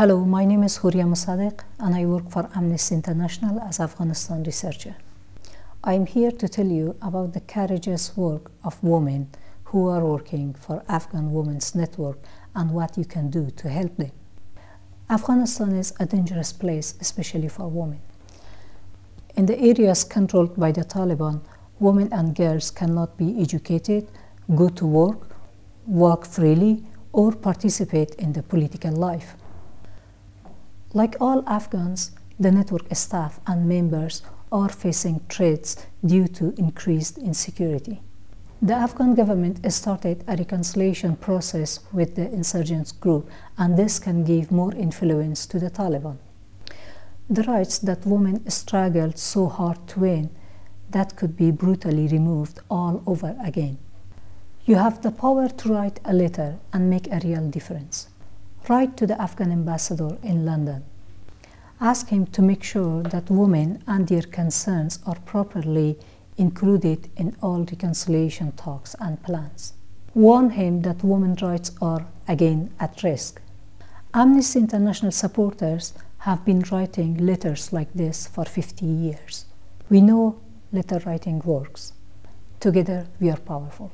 Hello, my name is Huriya Musadiq and I work for Amnesty International as Afghanistan researcher. I am here to tell you about the courageous work of women who are working for Afghan Women's Network and what you can do to help them. Afghanistan is a dangerous place, especially for women. In the areas controlled by the Taliban, women and girls cannot be educated, go to work, work freely, or participate in the political life. Like all Afghans, the network staff and members are facing threats due to increased insecurity. The Afghan government started a reconciliation process with the insurgent group, and this can give more influence to the Taliban. The rights that women struggled so hard to win, that could be brutally removed all over again. You have the power to write a letter and make a real difference. Write to the Afghan ambassador in London. Ask him to make sure that women and their concerns are properly included in all reconciliation talks and plans. Warn him that women's rights are, again, at risk. Amnesty International supporters have been writing letters like this for 50 years. We know letter writing works. Together, we are powerful.